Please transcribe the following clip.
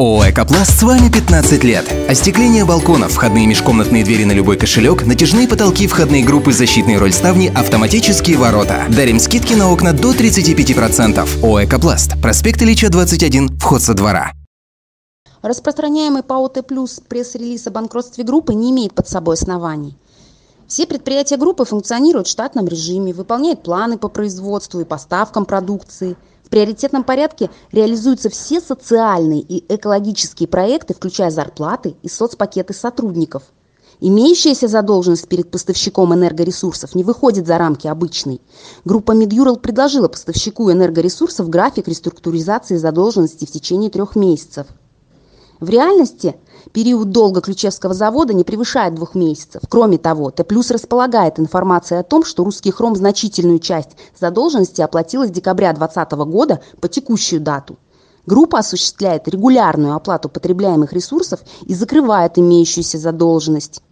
ООО «Экопласт» с вами 15 лет. Остекление балконов, входные межкомнатные двери на любой кошелек, натяжные потолки, входные группы, защитный роль ставни, автоматические ворота. Дарим скидки на окна до 35%. ООО «Экопласт», проспект Ильича, 21, вход со двора. Распространяемый по ОТ Плюс пресс-релиз о банкротстве группы не имеет под собой оснований. Все предприятия группы функционируют в штатном режиме, выполняют планы по производству и поставкам продукции. В приоритетном порядке реализуются все социальные и экологические проекты, включая зарплаты и соцпакеты сотрудников. Имеющаяся задолженность перед поставщиком энергоресурсов не выходит за рамки обычной. Группа MidUral предложила поставщику энергоресурсов график реструктуризации задолженности в течение 3 месяцев. В реальности период долга Ключевского завода не превышает 2 месяцев. Кроме того, Т+ располагает информацией о том, что «Русский хром» значительную часть задолженности оплатила с декабря 2020 года по текущую дату. Группа осуществляет регулярную оплату потребляемых ресурсов и закрывает имеющуюся задолженность.